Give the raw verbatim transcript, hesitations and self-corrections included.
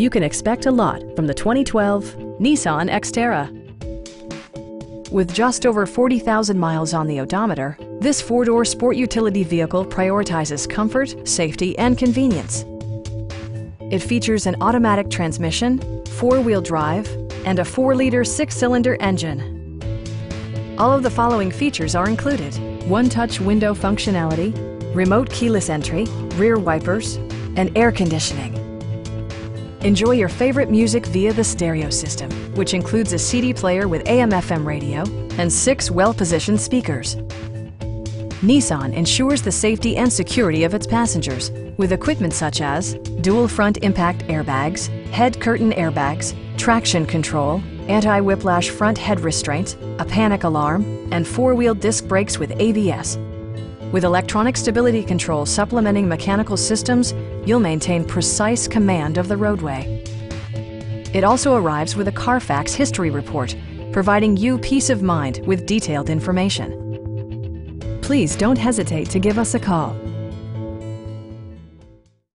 You can expect a lot from the twenty twelve Nissan Xterra. With just over forty thousand miles on the odometer, this four-door sport utility vehicle prioritizes comfort, safety, and convenience. It features an automatic transmission, four-wheel drive, and a four liter six cylinder engine. All of the following features are included: one-touch window functionality, remote keyless entry, rear wipers, and air conditioning. Enjoy your favorite music via the stereo system, which includes a C D player with A M F M radio and six well-positioned speakers. Nissan ensures the safety and security of its passengers with equipment such as dual front impact airbags, head curtain airbags, traction control, anti-whiplash front head restraints, a panic alarm, and four-wheel disc brakes with A B S. With electronic stability control supplementing mechanical systems, you'll maintain precise command of the roadway. It also arrives with a Carfax history report, providing you peace of mind with detailed information. Please don't hesitate to give us a call.